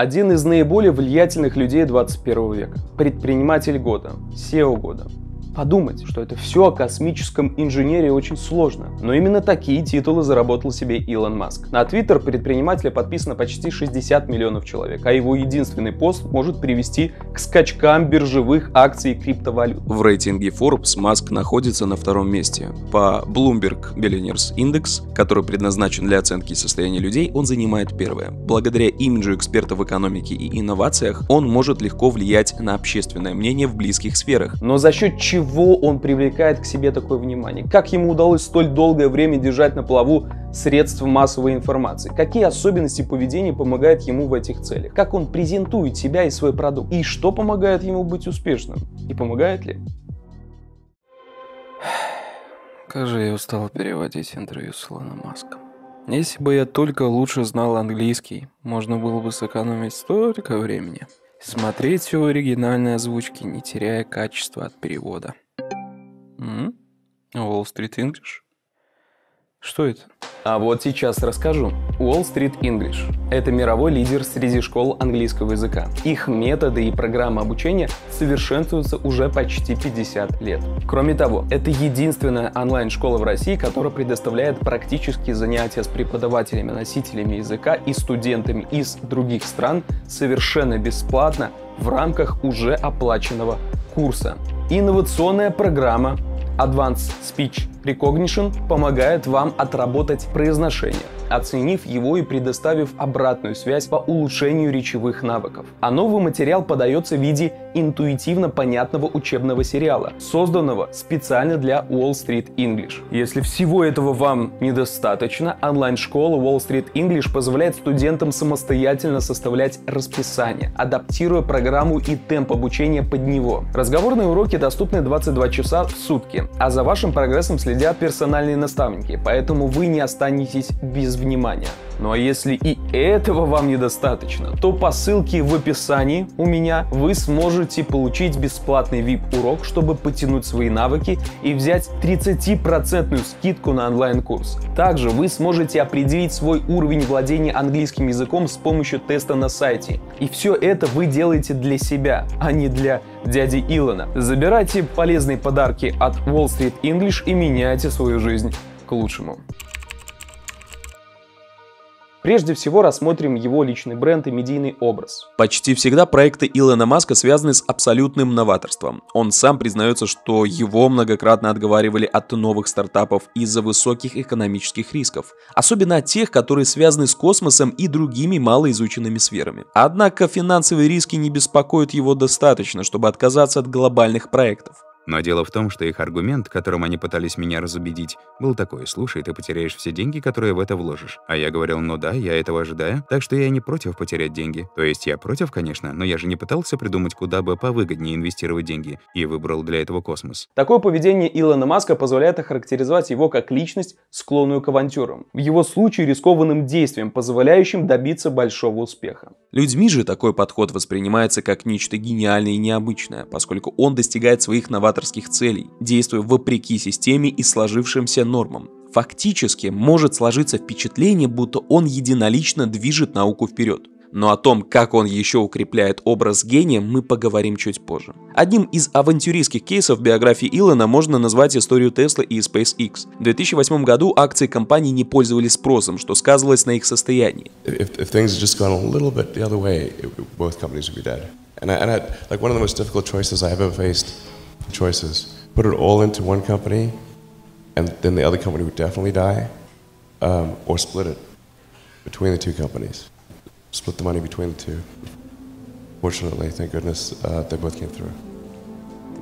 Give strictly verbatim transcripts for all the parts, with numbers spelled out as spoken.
Один из наиболее влиятельных людей двадцать первого века, предприниматель года, си и о года. Подумать, что это все о космическом инженере очень сложно, но именно такие титулы заработал себе Илон Маск. На Twitter предпринимателя подписано почти шестьдесят миллионов человек, а его единственный пост может привести к скачкам биржевых акций и криптовалют. В рейтинге Forbes Маск находится на втором месте. По Bloomberg Billionaires Index, который предназначен для оценки состояния людей, он занимает первое. Благодаря имиджу эксперта в экономике и инновациях он может легко влиять на общественное мнение в близких сферах. Но за счет чего он привлекает к себе такое внимание? Как ему удалось столь долгое время держать на плаву средств массовой информации? Какие особенности поведения помогают ему в этих целях? Как он презентует себя и свой продукт? И что помогает ему быть успешным? И помогает ли? Как же я устал переводить интервью с Илоном Маском. Если бы я только лучше знал английский, можно было бы сэкономить столько времени. Смотреть все в оригинальной озвучке, не теряя качества от перевода. М-м? Wall Street English? Что это? А вот сейчас расскажу. Wall Street English – это мировой лидер среди школ английского языка. Их методы и программы обучения совершенствуются уже почти пятьдесят лет. Кроме того, это единственная онлайн-школа в России, которая предоставляет практические занятия с преподавателями, носителями языка и студентами из других стран совершенно бесплатно в рамках уже оплаченного курса. Инновационная программа Advanced Speech Recognition помогает вам отработать произношение, оценив его и предоставив обратную связь по улучшению речевых навыков. А новый материал подается в виде интуитивно понятного учебного сериала, созданного специально для Wall Street English. Если всего этого вам недостаточно, онлайн-школа Wall Street English позволяет студентам самостоятельно составлять расписание, адаптируя программу и темп обучения под него. Разговорные уроки доступны двадцать два часа в сутки, а за вашим прогрессом следят персональные наставники, поэтому вы не останетесь без внимания. Ну а если и этого вам недостаточно, то по ссылке в описании у меня вы сможете получить бесплатный ви ай пи-урок, чтобы потянуть свои навыки и взять тридцать процентов скидку на онлайн-курс. Также вы сможете определить свой уровень владения английским языком с помощью теста на сайте. И все это вы делаете для себя, а не для дяди Илона. Забирайте полезные подарки от Wall Street English и меняйте свою жизнь к лучшему. Прежде всего рассмотрим его личный бренд и медийный образ. Почти всегда проекты Илона Маска связаны с абсолютным новаторством. Он сам признается, что его многократно отговаривали от новых стартапов из-за высоких экономических рисков, особенно от тех, которые связаны с космосом и другими малоизученными сферами. Однако финансовые риски не беспокоят его достаточно, чтобы отказаться от глобальных проектов. Но дело в том, что их аргумент, которым они пытались меня разубедить, был такой: слушай, ты потеряешь все деньги, которые в это вложишь. А я говорил, ну да, я этого ожидаю, так что я не против потерять деньги. То есть я против, конечно, но я же не пытался придумать, куда бы повыгоднее инвестировать деньги, и выбрал для этого космос. Такое поведение Илона Маска позволяет охарактеризовать его как личность, склонную к авантюрам. В его случае рискованным действиям, позволяющим добиться большого успеха. Людьми же такой подход воспринимается как нечто гениальное и необычное, поскольку он достигает своих новаторских целей, действуя вопреки системе и сложившимся нормам. Фактически может сложиться впечатление, будто он единолично движет науку вперед. Но о том, как он еще укрепляет образ гения, мы поговорим чуть позже. Одним из авантюристских кейсов биографии Илона можно назвать историю Tesla и SpaceX. В две тысячи восьмом году акции компании не пользовались спросом, что сказывалось на их состоянии. Choices. Put it all into one company, and then the other company would definitely die, um, or split it between the two companies. Split the money between the two. Fortunately, thank goodness, uh, they both came through.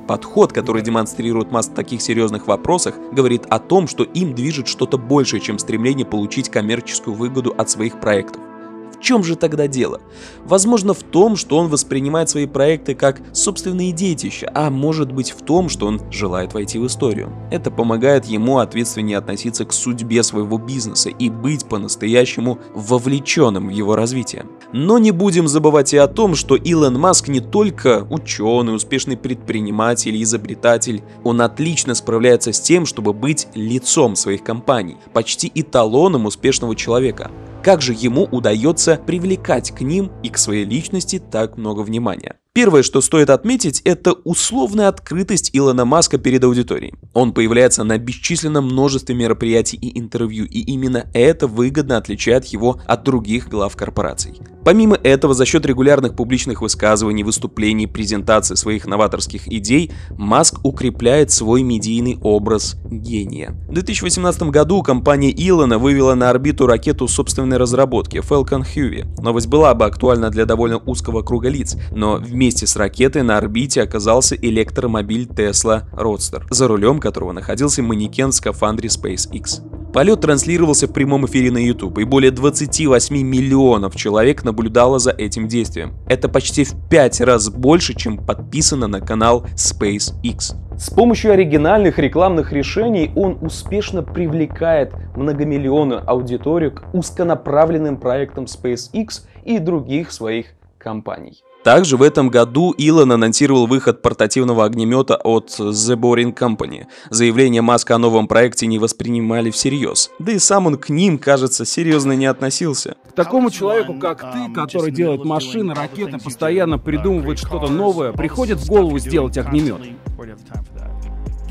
Подход, который демонстрирует Маск в таких серьезных вопросах, говорит о том, что им движет что-то большее, чем стремление получить коммерческую выгоду от своих проектов. В чем же тогда дело? Возможно, в том, что он воспринимает свои проекты как собственные детища, а может быть в том, что он желает войти в историю. Это помогает ему ответственнее относиться к судьбе своего бизнеса и быть по-настоящему вовлеченным в его развитие. Но не будем забывать и о том, что Илон Маск не только ученый, успешный предприниматель, изобретатель. Он отлично справляется с тем, чтобы быть лицом своих компаний, почти эталоном успешного человека. Как же ему удается привлекать к ним и к своей личности так много внимания? Первое, что стоит отметить, это условная открытость Илона Маска перед аудиторией. Он появляется на бесчисленном множестве мероприятий и интервью, и именно это выгодно отличает его от других глав корпораций. Помимо этого, за счет регулярных публичных высказываний, выступлений, презентаций своих новаторских идей, Маск укрепляет свой медийный образ гения. В две тысячи восемнадцатом году компания Илона вывела на орбиту ракету собственной разработки Falcon Heavy. Новость была бы актуальна для довольно узкого круга лиц, но вместе Вместе с ракетой на орбите оказался электромобиль Tesla Roadster, за рулем которого находился манекен в скафандре SpaceX. Полет транслировался в прямом эфире на YouTube, и более двадцати восьми миллионов человек наблюдало за этим действием. Это почти в пять раз больше, чем подписано на канал SpaceX. С помощью оригинальных рекламных решений он успешно привлекает многомиллионную аудиторию к узконаправленным проектам SpaceX и других своих компаний. Также в этом году Илон анонсировал выход портативного огнемета от The Boring Company. Заявления Маска о новом проекте не воспринимали всерьез. Да и сам он к ним, кажется, серьезно не относился. К такому человеку, как ты, который делает машины, ракеты, постоянно придумывает что-то новое, приходит в голову сделать огнемет.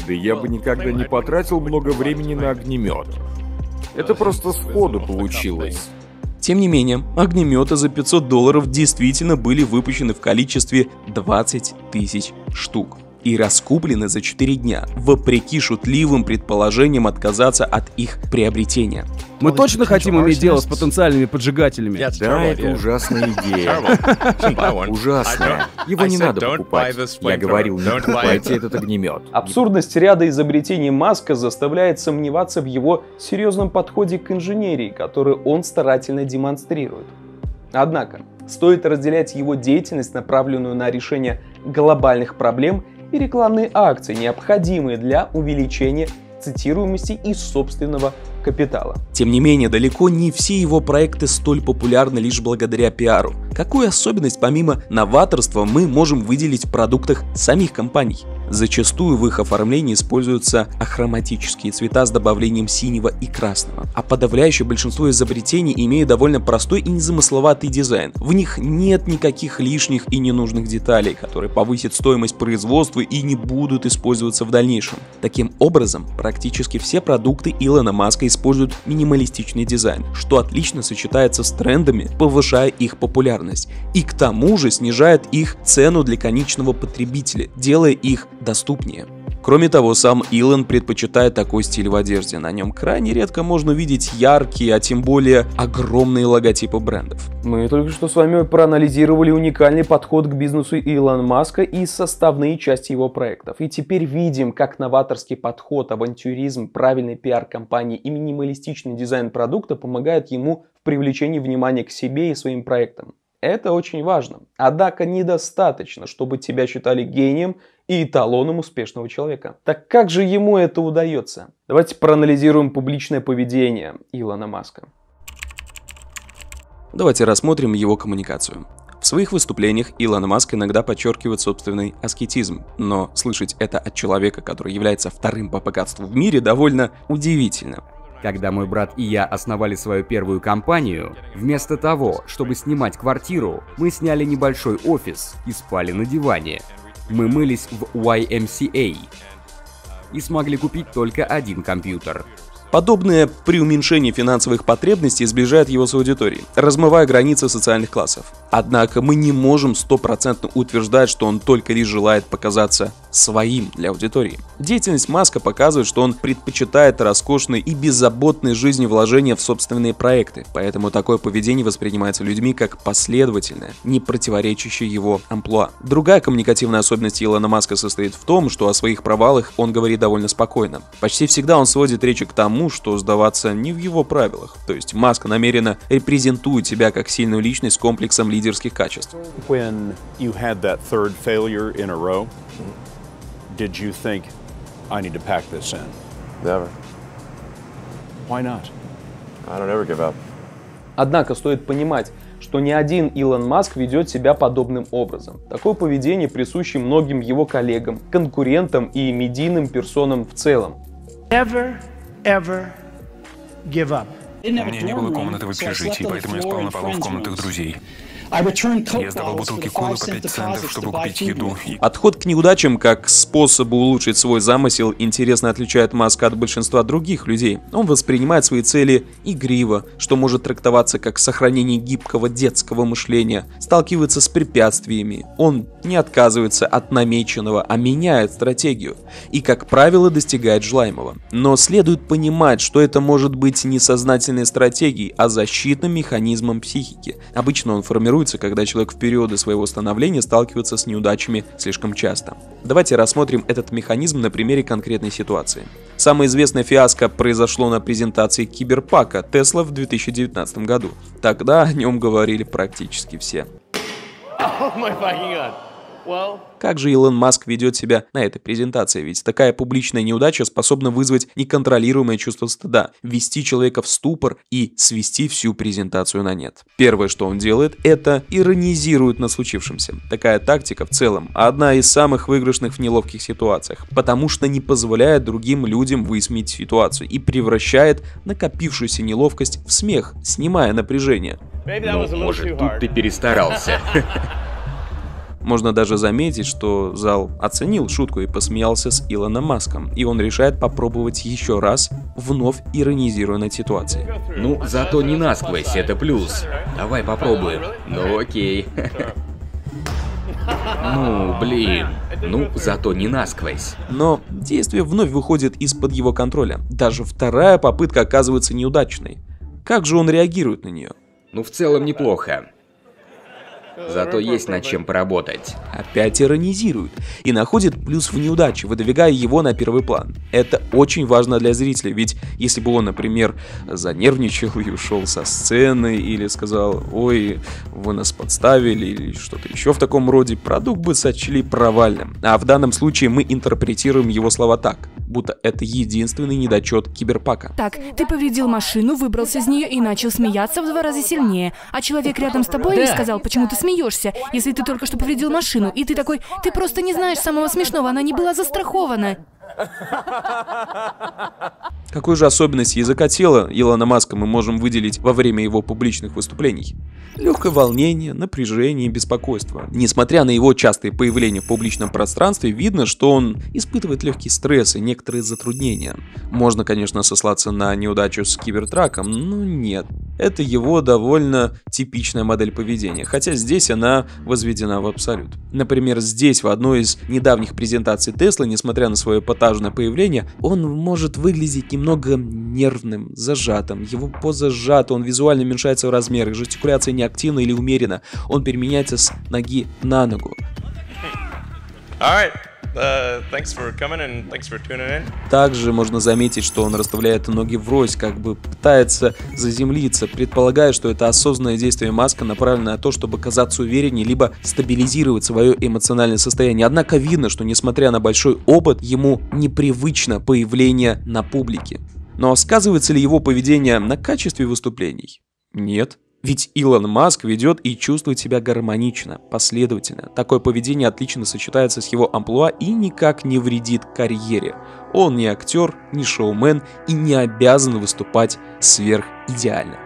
Да я бы никогда не потратил много времени на огнемет. Это просто сходу получилось. Тем не менее, огнеметы за пятьсот долларов действительно были выпущены в количестве двадцати тысяч штук и раскуплены за четыре дня, вопреки шутливым предположениям отказаться от их приобретения. Мы точно хотим иметь дело с потенциальными поджигателями? Да, это ужасная идея. Ужасно. Его не надо покупать. Я говорил, не покупайте этот огнемет. Абсурдность ряда изобретений Маска заставляет сомневаться в его серьезном подходе к инженерии, который он старательно демонстрирует. Однако, стоит разделять его деятельность, направленную на решение глобальных проблем, и рекламные акции, необходимые для увеличения цитируемости и собственного капитала. Тем не менее, далеко не все его проекты столь популярны лишь благодаря пиару. Какую особенность помимо новаторства мы можем выделить в продуктах самих компаний? Зачастую в их оформлении используются ахроматические цвета с добавлением синего и красного, а подавляющее большинство изобретений имеют довольно простой и незамысловатый дизайн. В них нет никаких лишних и ненужных деталей, которые повысят стоимость производства и не будут использоваться в дальнейшем. Таким образом, практически все продукты Илона Маска используют минималистичный дизайн, что отлично сочетается с трендами, повышая их популярность, и к тому же снижает их цену для конечного потребителя, делая их доступнее. Кроме того, сам Илон предпочитает такой стиль в одежде. На нем крайне редко можно увидеть яркие, а тем более огромные логотипы брендов. Мы только что с вами проанализировали уникальный подход к бизнесу Илона Маска и составные части его проектов. И теперь видим, как новаторский подход, авантюризм, правильный пиар компании и минималистичный дизайн продукта помогают ему в привлечении внимания к себе и своим проектам. Это очень важно. Однако недостаточно, чтобы тебя считали гением и эталоном успешного человека. Так как же ему это удается? Давайте проанализируем публичное поведение Илона Маска. Давайте рассмотрим его коммуникацию. В своих выступлениях Илон Маск иногда подчеркивает собственный аскетизм, но слышать это от человека, который является вторым по богатству в мире, довольно удивительно. Когда мой брат и я основали свою первую компанию, вместо того, чтобы снимать квартиру, мы сняли небольшой офис и спали на диване. Мы мылись в уай эм си эй и смогли купить только один компьютер. Подобное преуменьшение финансовых потребностей сближает его с аудиторией, размывая границы социальных классов. Однако мы не можем стопроцентно утверждать, что он только лишь желает показаться своим для аудитории. Деятельность Маска показывает, что он предпочитает роскошной и беззаботной жизни вложения в собственные проекты, поэтому такое поведение воспринимается людьми как последовательное, не противоречащее его амплуа. Другая коммуникативная особенность Илона Маска состоит в том, что о своих провалах он говорит довольно спокойно. Почти всегда он сводит речи к тому, что сдаваться не в его правилах. То есть Маск намеренно репрезентует себя как сильную личность с комплексом лидерских качеств. Однако стоит понимать, что ни один Илон Маск ведет себя подобным образом. Такое поведение присуще многим его коллегам, конкурентам и медийным персонам в целом. Never ever give up. У меня не было комнаты в общежитии, поэтому я спал на полу в комнатах друзей. Я сдавал бутылки колы по пять центов, чтобы купить еду. Отход к неудачам как способу улучшить свой замысел интересно отличает Маска от большинства других людей. Он воспринимает свои цели игриво, что может трактоваться как сохранение гибкого детского мышления, сталкивается с препятствиями. Он не отказывается от намеченного, а меняет стратегию и, как правило, достигает желаемого. Но следует понимать, что это может быть не сознательной стратегией, а защитным механизмом психики. Обычно он формирует, когда человек в периоды своего становления сталкивается с неудачами слишком часто. Давайте рассмотрим этот механизм на примере конкретной ситуации. Самое известное фиаско произошло на презентации Киберпака Tesla в две тысячи девятнадцатом году. Тогда о нем говорили практически все. Как же Илон Маск ведет себя на этой презентации? Ведь такая публичная неудача способна вызвать неконтролируемое чувство стыда, ввести человека в ступор и свести всю презентацию на нет. Первое, что он делает, это иронизирует над случившимся. Такая тактика в целом одна из самых выигрышных в неловких ситуациях, потому что не позволяет другим людям высмеять ситуацию и превращает накопившуюся неловкость в смех, снимая напряжение. Но, может, тут ты перестарался. Можно даже заметить, что зал оценил шутку и посмеялся с Илоном Маском, и он решает попробовать еще раз, вновь иронизируя над ситуацией. Ну, зато не насквозь, это плюс. Давай попробуем. Ну, окей. Ну, блин. Ну, зато не насквозь. Но действие вновь выходит из-под его контроля. Даже вторая попытка оказывается неудачной. Как же он реагирует на нее? Ну, в целом неплохо. Зато есть над чем поработать. Опять иронизирует и находит плюс в неудаче, выдвигая его на первый план. Это очень важно для зрителя, ведь если бы он, например, занервничал и ушел со сцены, или сказал: «Ой, вы нас подставили», или что-то еще в таком роде, продукт бы сочли провальным. А в данном случае мы интерпретируем его слова так, будто это единственный недочет Киберпака. Так, ты повредил машину, выбрался из нее и начал смеяться в два раза сильнее, а человек рядом с тобой не сказал, почему ты смеешься. Смеешься, если ты только что повредил машину, и ты такой: ты просто не знаешь самого смешного, она не была застрахована. Какую же особенность языка тела Илона Маска мы можем выделить во время его публичных выступлений? Легкое волнение, напряжение и беспокойство. Несмотря на его частые появления в публичном пространстве, видно, что он испытывает легкий стресс и некоторые затруднения. Можно, конечно, сослаться на неудачу с кибертраком, но нет. Это его довольно типичная модель поведения, хотя здесь она возведена в абсолют. Например, здесь, в одной из недавних презентаций Tesla, несмотря на свое эпатажное появление, он может выглядеть немного нервным, зажатым. Его поза сжата, он визуально уменьшается в размерах, жестикуляция неактивна или умеренно, он переменяется с ноги на ногу. Также можно заметить, что он расставляет ноги врозь, как бы пытается заземлиться, предполагая, что это осознанное действие Маска направлено на то, чтобы казаться увереннее, либо стабилизировать свое эмоциональное состояние. Однако видно, что несмотря на большой опыт, ему непривычно появление на публике. Но сказывается ли его поведение на качестве выступлений? Нет. Ведь Илон Маск ведет и чувствует себя гармонично, последовательно. Такое поведение отлично сочетается с его амплуа и никак не вредит карьере. Он не актер, не шоумен и не обязан выступать сверхидеально.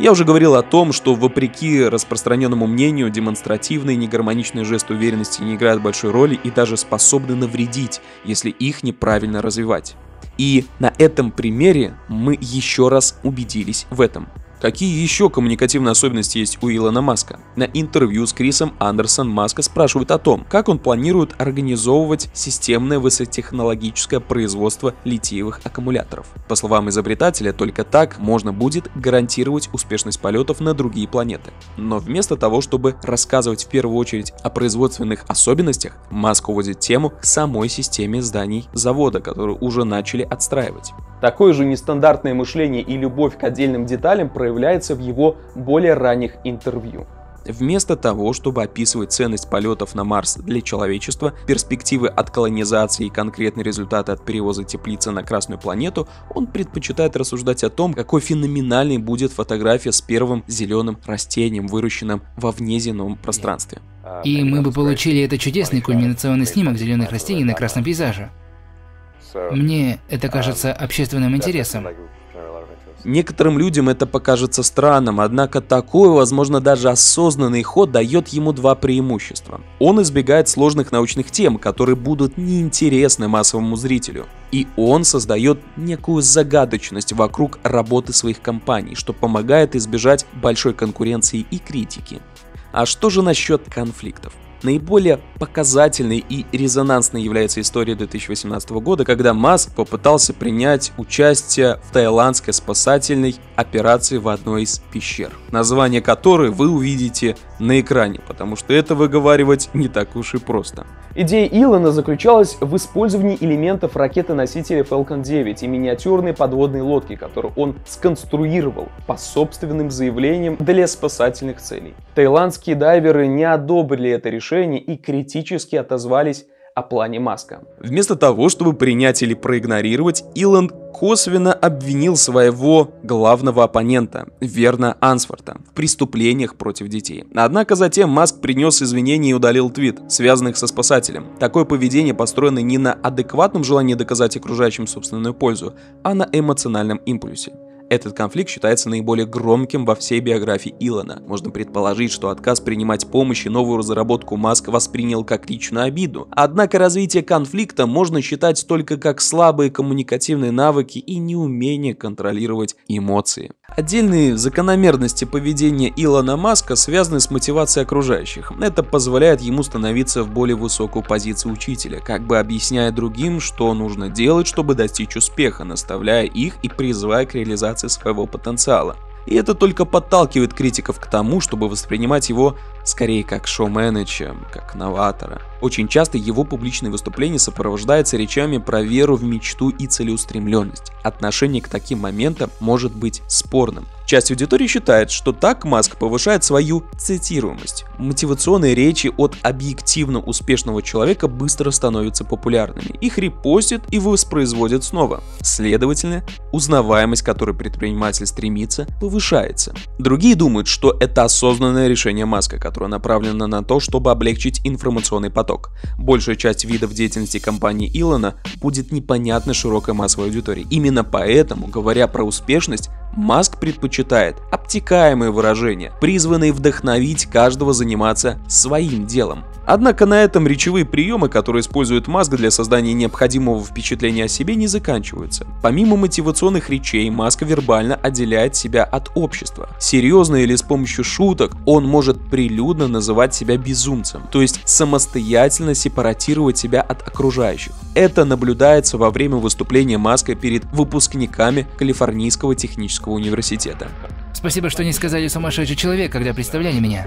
Я уже говорил о том, что вопреки распространенному мнению, демонстративные негармоничные жесты уверенности не играют большой роли и даже способны навредить, если их неправильно развивать. И на этом примере мы еще раз убедились в этом. Какие еще коммуникативные особенности есть у Илона Маска? На интервью с Крисом Андерсоном Маска спрашивают о том, как он планирует организовывать системное высокотехнологическое производство литиевых аккумуляторов. По словам изобретателя, только так можно будет гарантировать успешность полетов на другие планеты. Но вместо того, чтобы рассказывать в первую очередь о производственных особенностях, Маск уводит тему к самой системе зданий завода, которую уже начали отстраивать. Такое же нестандартное мышление и любовь к отдельным деталям проявляется в его более ранних интервью. Вместо того, чтобы описывать ценность полетов на Марс для человечества, перспективы от колонизации и конкретные результаты от перевоза теплицы на Красную планету, он предпочитает рассуждать о том, какой феноменальной будет фотография с первым зеленым растением, выращенным во внеземном пространстве. И мы бы получили этот чудесный кульминационный снимок зеленых растений на красном пейзаже. Мне это кажется общественным интересом. Некоторым людям это покажется странным, однако такой, возможно, даже осознанный ход дает ему два преимущества. Он избегает сложных научных тем, которые будут неинтересны массовому зрителю. И он создает некую загадочность вокруг работы своих компаний, что помогает избежать большой конкуренции и критики. А что же насчет конфликтов? Наиболее показательной и резонансной является история две тысячи восемнадцатого года, когда Маск попытался принять участие в таиландской спасательной операции в одной из пещер, название которой вы увидите на экране, потому что это выговаривать не так уж и просто. Идея Илона заключалась в использовании элементов ракеты-носителя Falcon девять и миниатюрной подводной лодки, которую он сконструировал по собственным заявлениям для спасательных целей. Таиландские дайверы не одобрили это решение и критически отозвались о плане Маска. Вместо того, чтобы принять или проигнорировать, Илон косвенно обвинил своего главного оппонента, Верна Ансфорта, в преступлениях против детей. Однако затем Маск принес извинения и удалил твит, связанных со спасателем. Такое поведение построено не на адекватном желании доказать окружающим собственную пользу, а на эмоциональном импульсе. Этот конфликт считается наиболее громким во всей биографии Илона. Можно предположить, что отказ принимать помощь и новую разработку Маска воспринял как личную обиду. Однако развитие конфликта можно считать только как слабые коммуникативные навыки и неумение контролировать эмоции. Отдельные закономерности поведения Илона Маска связаны с мотивацией окружающих. Это позволяет ему становиться в более высокую позицию учителя, как бы объясняя другим, что нужно делать, чтобы достичь успеха, наставляя их и призывая к реализации своего потенциала. И это только подталкивает критиков к тому, чтобы воспринимать его скорее как шоумена, чем как новатора. Очень часто его публичные выступления сопровождаются речами про веру в мечту и целеустремленность. Отношение к таким моментам может быть спорным. Часть аудитории считает, что так Маск повышает свою цитируемость. Мотивационные речи от объективно успешного человека быстро становятся популярными. Их репостят и воспроизводят снова. Следовательно, узнаваемость, к которой предприниматель стремится, повышается. Другие думают, что это осознанное решение Маска, которое направлено на то, чтобы облегчить информационный поток. Большая часть видов деятельности компании Илона будет непонятна широкой массовой аудитории. Именно поэтому, говоря про успешность, Маск предпочитает обтекаемые выражения, призванные вдохновить каждого заниматься своим делом. Однако на этом речевые приемы, которые использует Маск для создания необходимого впечатления о себе, не заканчиваются. Помимо мотивационных речей, Маск вербально отделяет себя от общества. Серьезно или с помощью шуток он может прилюдно называть себя безумцем, то есть самостоятельно сепаратировать себя от окружающих. Это наблюдается во время выступления Маска перед выпускниками Калифорнийского технического университета. Спасибо, что не сказали «сумасшедший человек», когда представляли меня.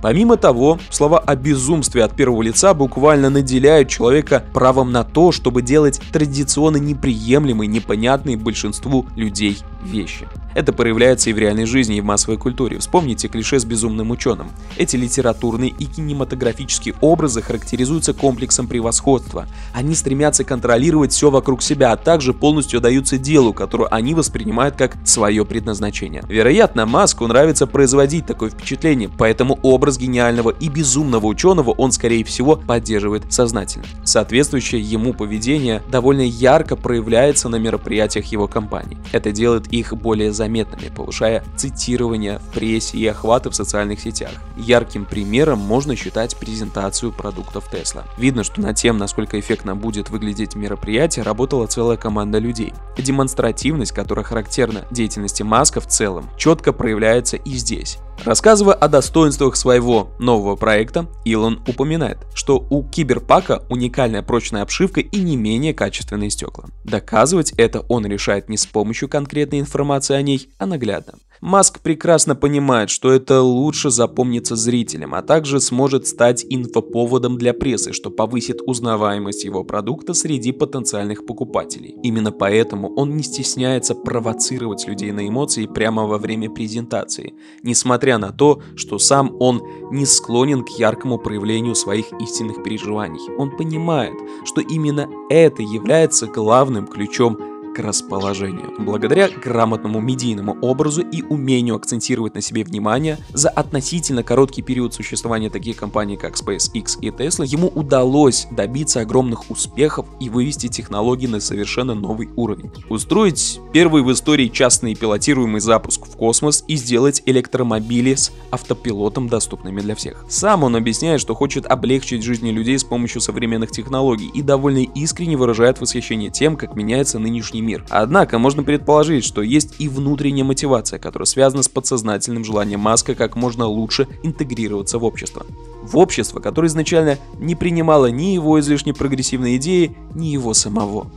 Помимо того, слова о безумстве от первого лица буквально наделяют человека правом на то, чтобы делать традиционно неприемлемые, непонятные большинству людей вещи. Это проявляется и в реальной жизни, и в массовой культуре. Вспомните клише с безумным ученым. Эти литературные и кинематографические образы характеризуются комплексом превосходства. Они стремятся контролировать все вокруг себя, а также полностью отдаются делу, которое они воспринимают как свое предназначение. Вероятно, Маску нравится производить такое впечатление, поэтому образ гениального и безумного ученого он, скорее всего, поддерживает сознательно. Соответствующее ему поведение довольно ярко проявляется на мероприятиях его компании. Это делает их более заметными, повышая цитирование в прессе и охваты в социальных сетях. Ярким примером можно считать презентацию продуктов Tesla. Видно, что над тем, насколько эффектно будет выглядеть мероприятие, работала целая команда людей. Демонстративность, которая характерна деятельности Маска в целом, четко проявляется и здесь. Рассказывая о достоинствах своего нового проекта, Илон упоминает, что у Киберпака уникальная прочная обшивка и не менее качественные стекла. Доказывать это он решает не с помощью конкретной информации о ней, а наглядно. Маск прекрасно понимает, что это лучше запомнится зрителям, а также сможет стать инфоповодом для прессы, что повысит узнаваемость его продукта среди потенциальных покупателей. Именно поэтому он не стесняется провоцировать людей на эмоции прямо во время презентации, несмотря на то, что сам он не склонен к яркому проявлению своих истинных переживаний. Он понимает, что именно это является главным ключом к расположению. Благодаря грамотному медийному образу и умению акцентировать на себе внимание, за относительно короткий период существования таких компаний, как SpaceX и Tesla, ему удалось добиться огромных успехов и вывести технологии на совершенно новый уровень. Устроить первый в истории частный пилотируемый запуск в космос и сделать электромобили с автопилотом доступными для всех. Сам он объясняет, что хочет облегчить жизни людей с помощью современных технологий и довольно искренне выражает восхищение тем, как меняется нынешний мир. Однако можно предположить, что есть и внутренняя мотивация, которая связана с подсознательным желанием Маска как можно лучше интегрироваться в общество. В общество, которое изначально не принимало ни его излишне прогрессивные идеи, ни его самого.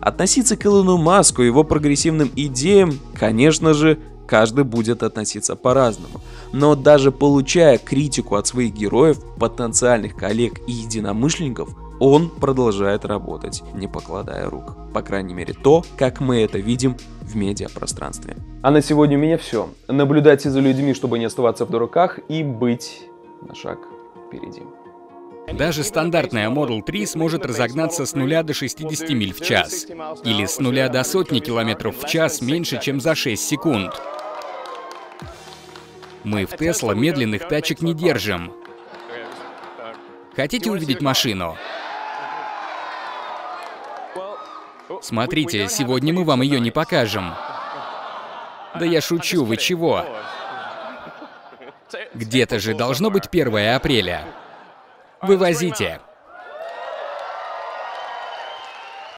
Относиться к Илону Маску и его прогрессивным идеям, конечно же, каждый будет относиться по-разному. Но даже получая критику от своих героев, потенциальных коллег и единомышленников, он продолжает работать, не покладая рук. По крайней мере, то, как мы это видим в медиапространстве. А на сегодня у меня все. Наблюдайте за людьми, чтобы не оставаться в дураках и быть на шаг впереди. Даже стандартная Модел три сможет разогнаться с нуля до шестидесяти миль в час. Или с нуля до сотни километров в час меньше, чем за шесть секунд. Мы в Tesla медленных тачек не держим. Хотите увидеть машину? Смотрите, сегодня мы вам ее не покажем. Да я шучу, вы чего? Где-то же должно быть первое апреля. Вывозите.